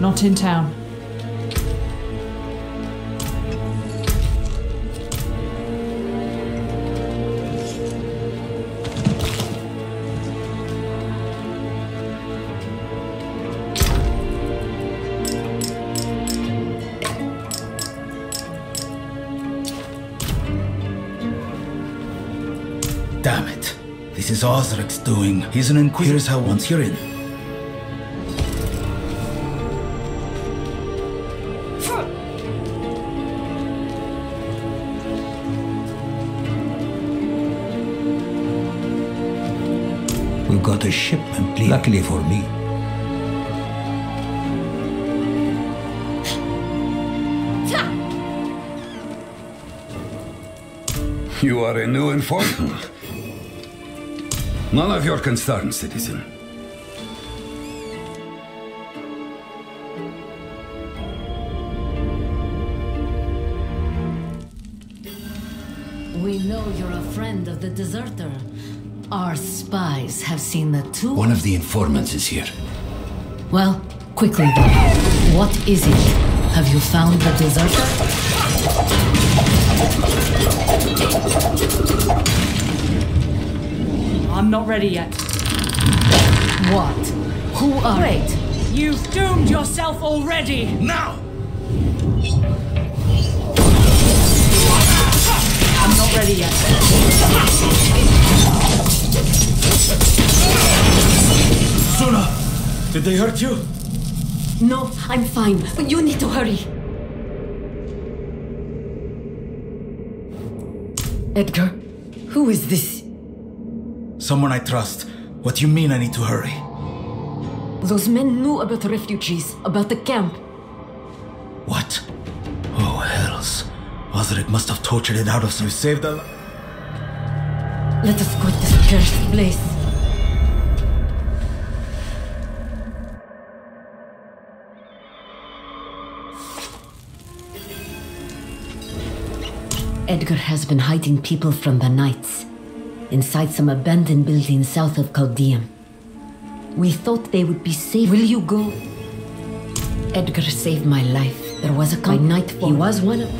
Not in town. Damn it. This is Osric's doing. He's an inquisitor. Here's how once you're in. We've got a shipment, luckily for me. You are a new informant. None of your concern, citizen. We know you're a friend of the deserter. Our spies have seen the two. One of the informants is here. Well, quickly. What is it? Have you found the deserter? I'm not ready yet. What? Who are you? Wait, you've doomed yourself already! Now! I'm not ready yet. Suna! Did they hurt you? No, I'm fine, but you need to hurry. Edgar, who is this? Someone I trust. What do you mean I need to hurry? Those men knew about the refugees, about the camp. What? Oh, hells. Wazirik must have tortured it out of some. You saved them. Let us quit this cursed place. Edgar has been hiding people from the Knights. Inside some abandoned building south of Caldeum. We thought they would be safe. Will you go? Edgar saved my life. There was a night. He was one of...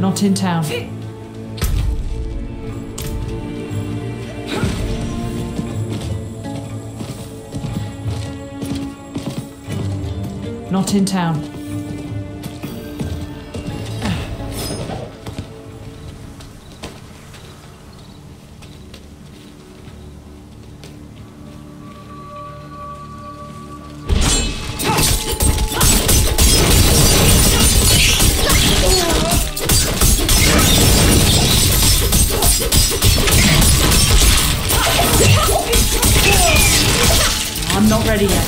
Not in town. Not in town. I'm not ready yet.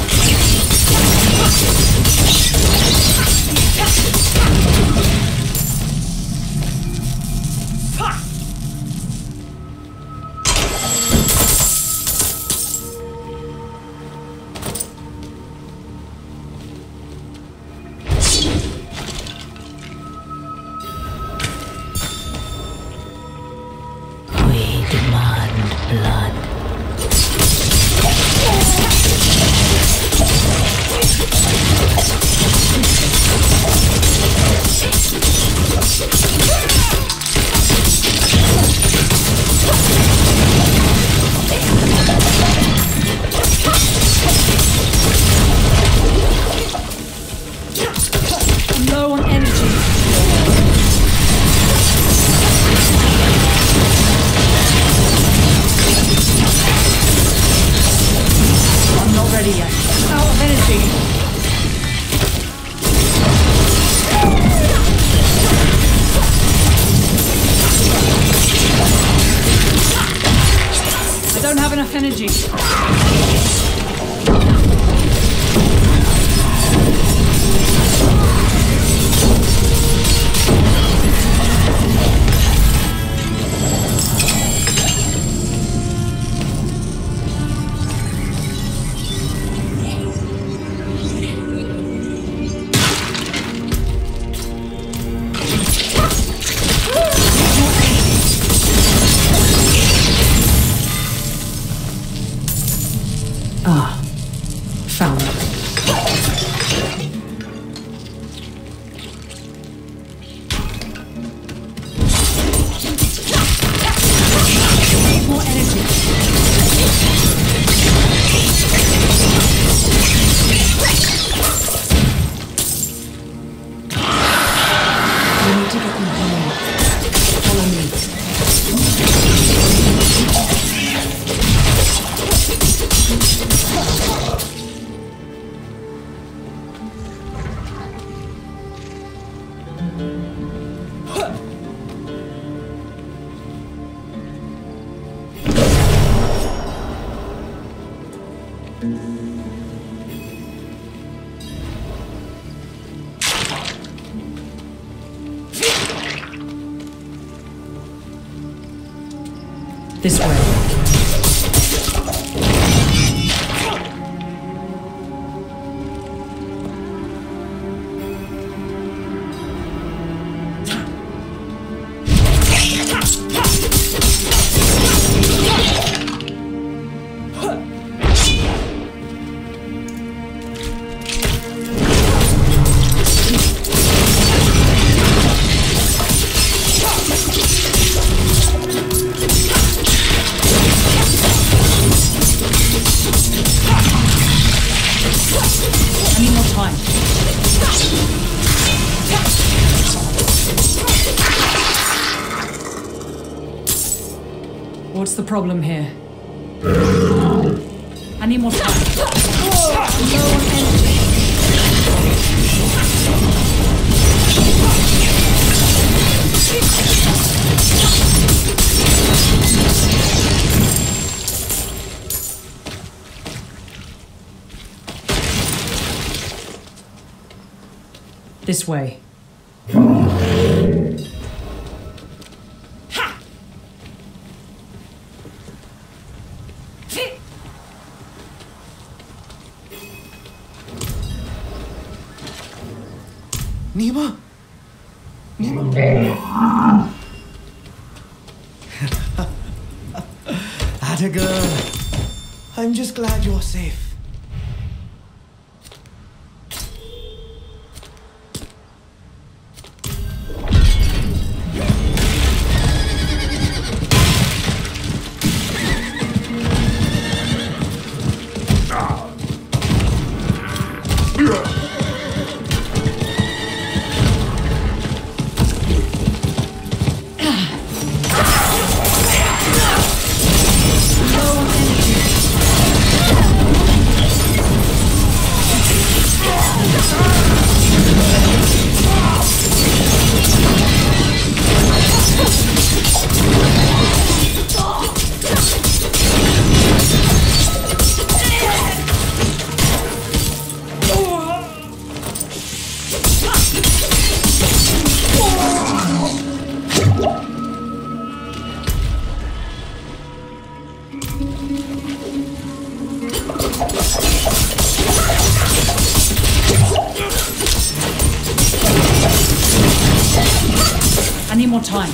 We demand blood. Woo! This way. What's the problem here? I need more time. This way. Nima? Edgar, I'm just glad you're safe. I need more time.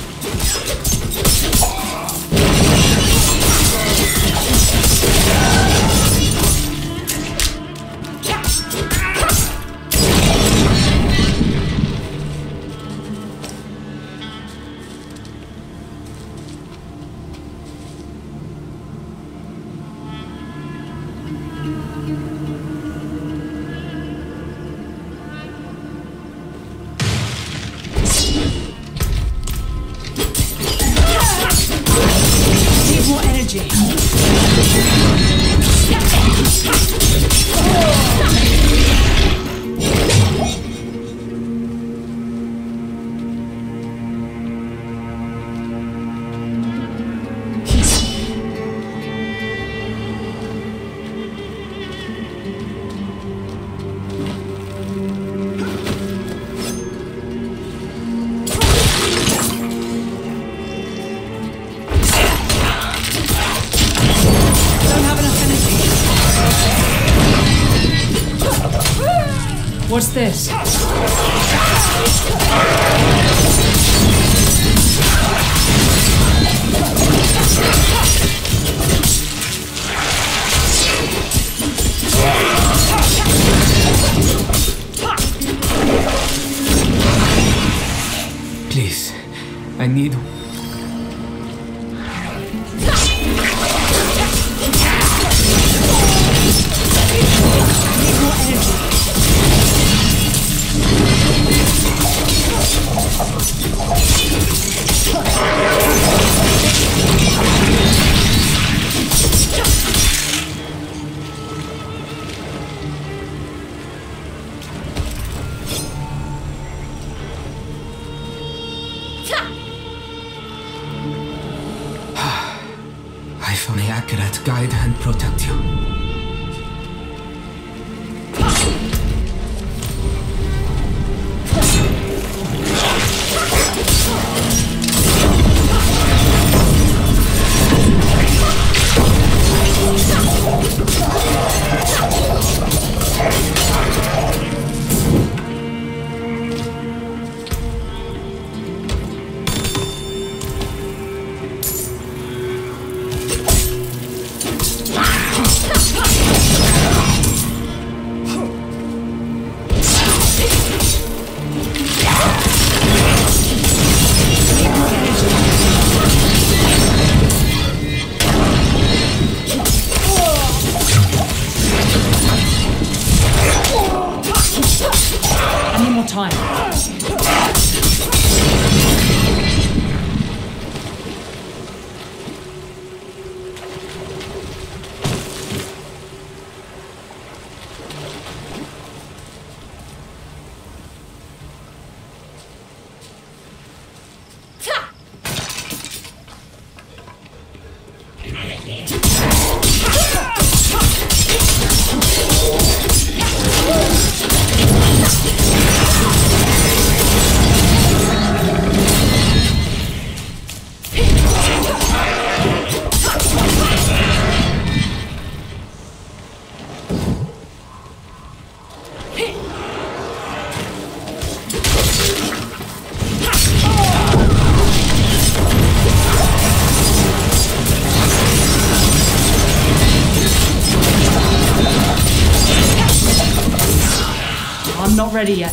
What's this? Please, I need... wish on the accurate guide and protect you. Not ready yet.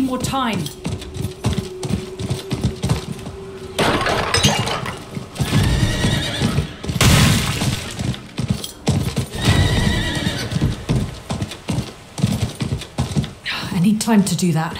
need more time. I need time to do that.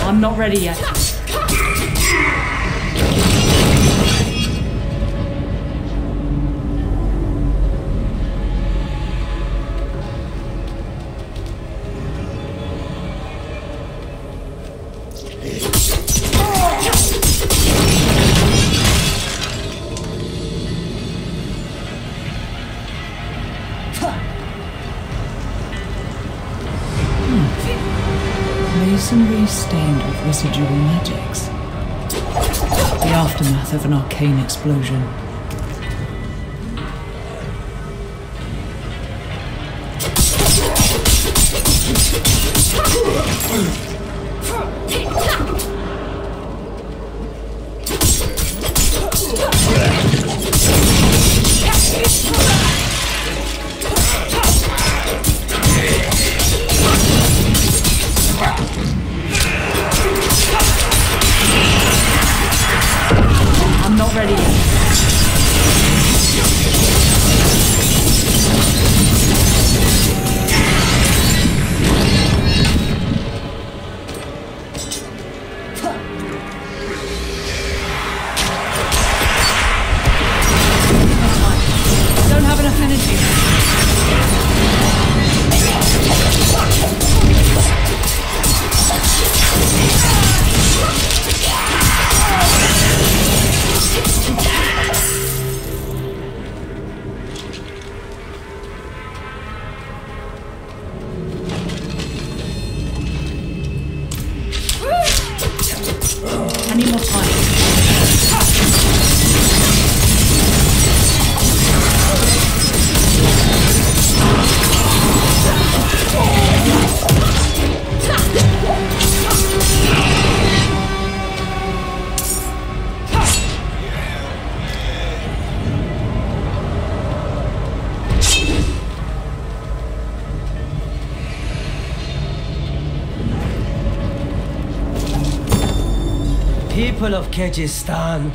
I'm not ready yet. Stained with residual magics. The aftermath of an arcane explosion. People of Kyrgyzstan,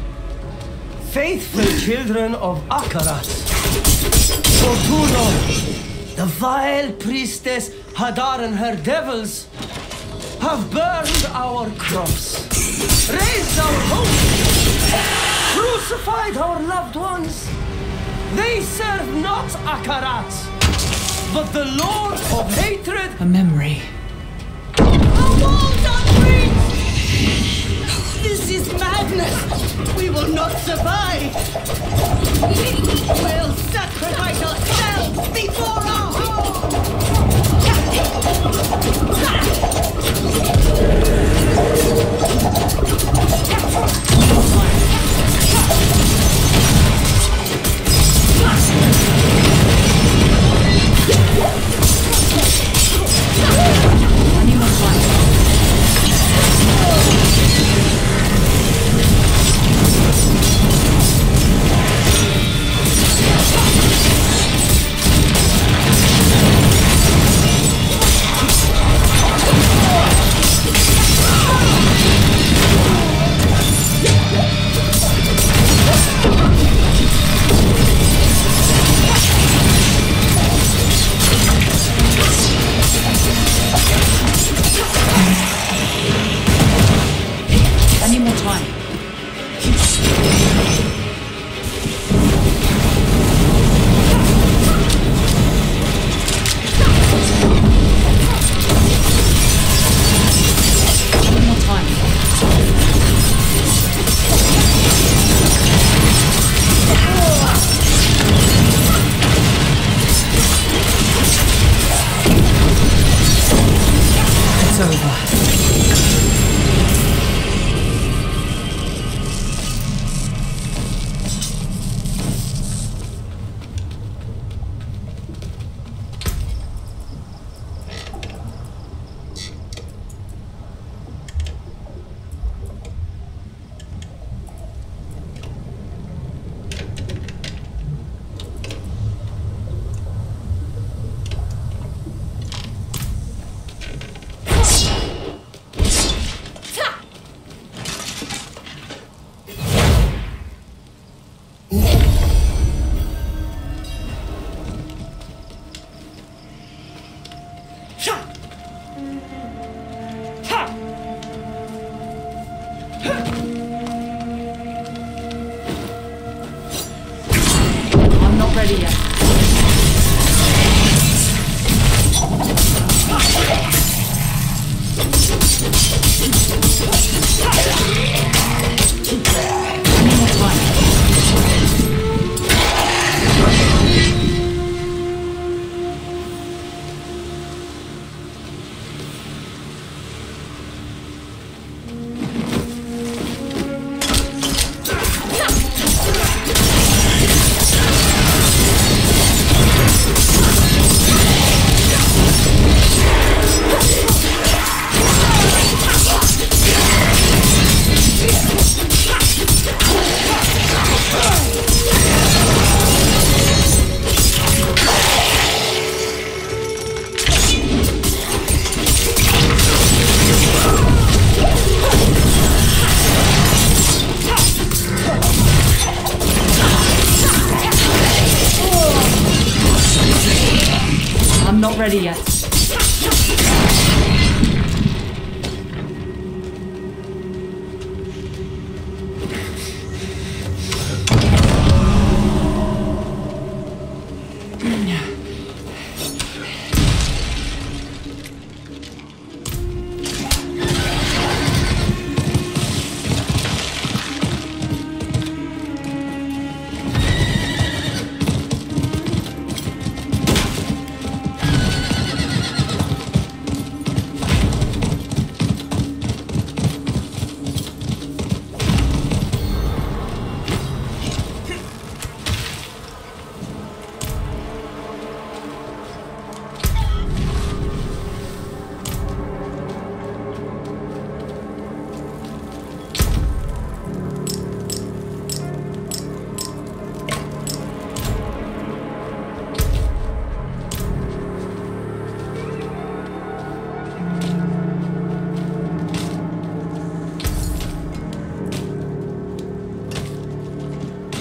faithful children of Akarat, for too long, the vile priestess Hadar and her devils have burned our crops, raised our homes, crucified our loved ones. They serve not Akarat, but the Lord of Hatred. A memory. This is madness! We will not survive! We will sacrifice ourselves before our home!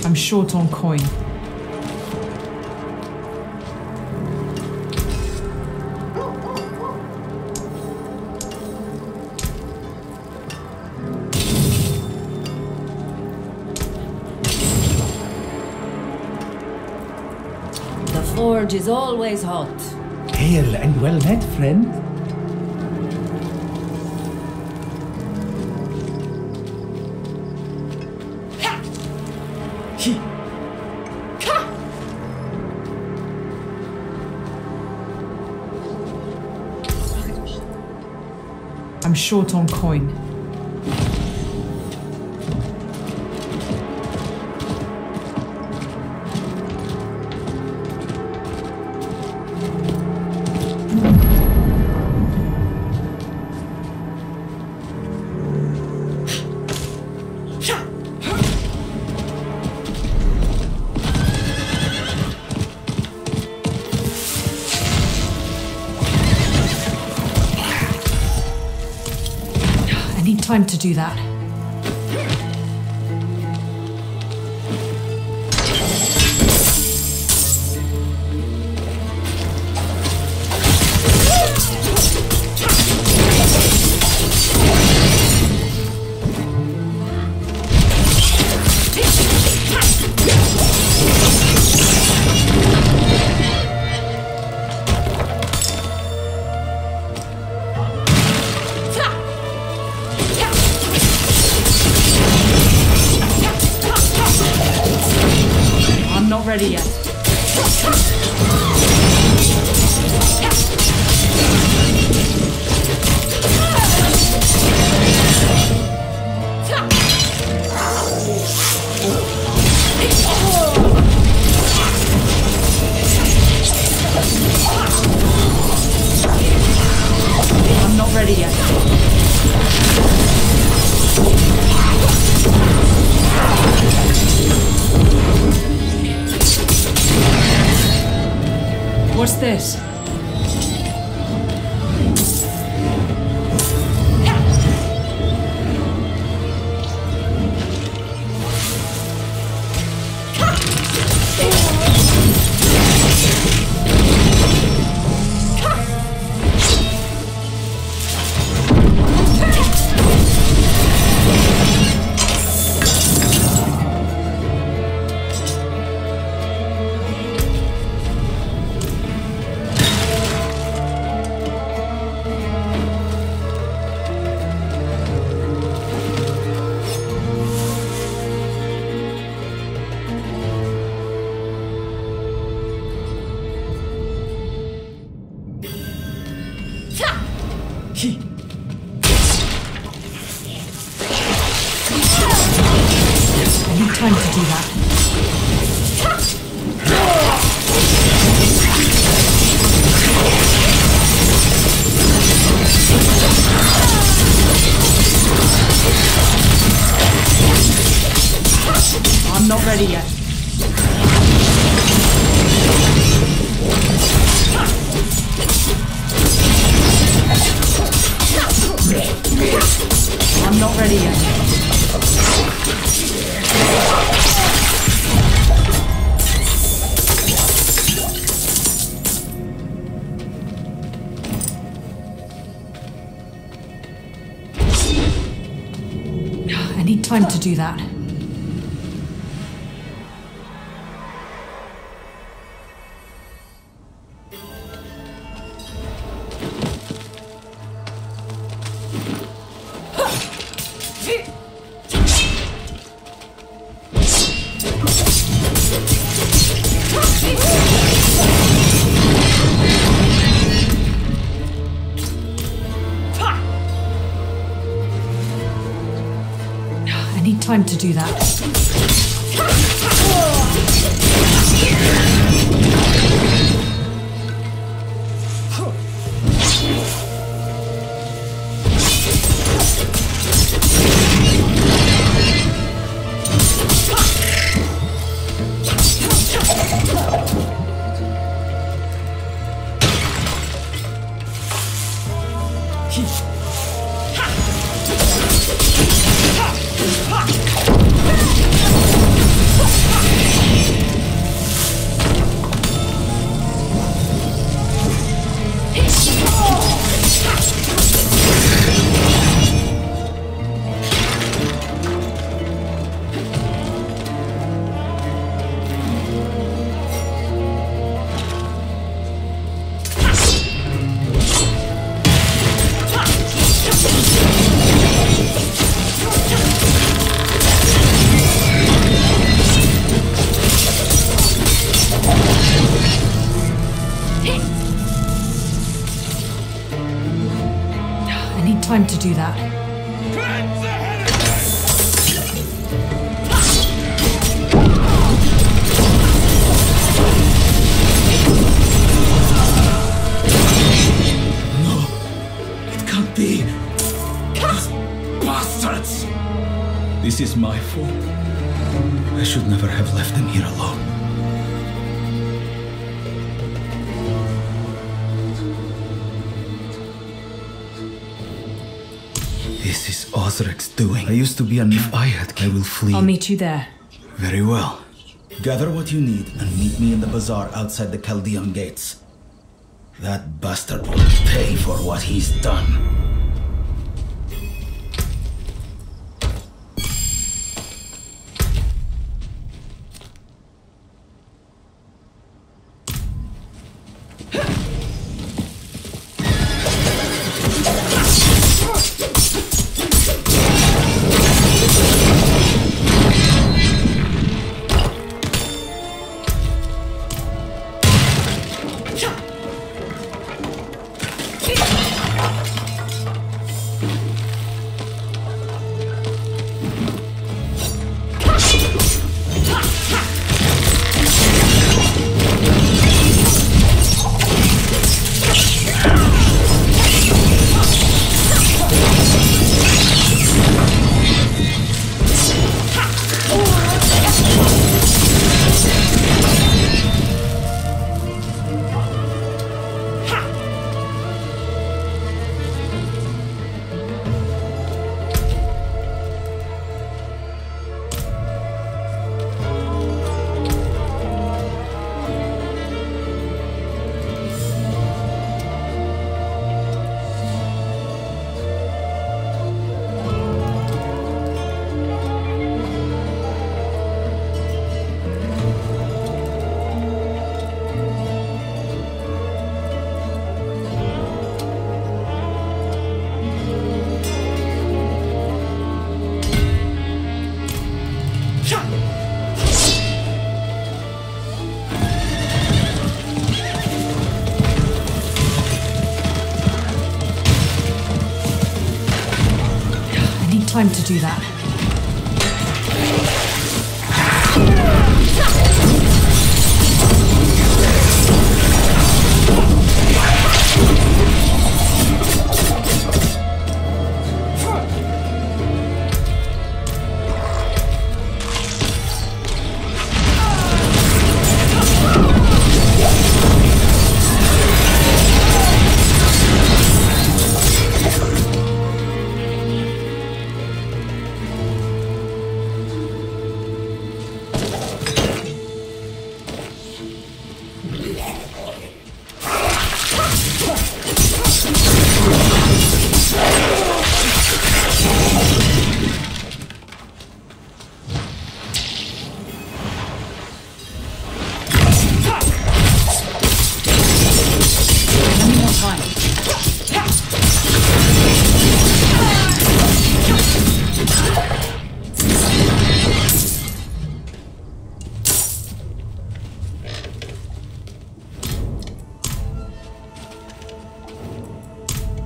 I'm short on coin. The forge is always hot. Hail and well met, friend. I'm short on coin. Time to do that. What's this? time to do that. I'm not ready yet. I'm not ready yet. I need time to do that. Time to do that. Time to do that. No, it can't be. These bastards! This is my fault. I should never have left them here alone. This is Osric's doing. I used to be an... If I had... I will flee. I'll meet you there. Very well. Gather what you need and meet me in the bazaar outside the Caldeum gates. That bastard will pay for what he's done. Time to do that.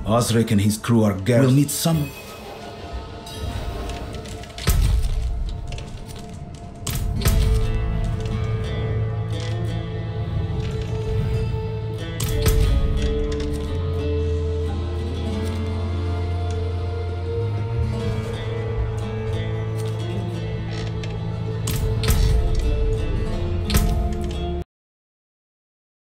Osric and his crew are garrisoned. We'll need some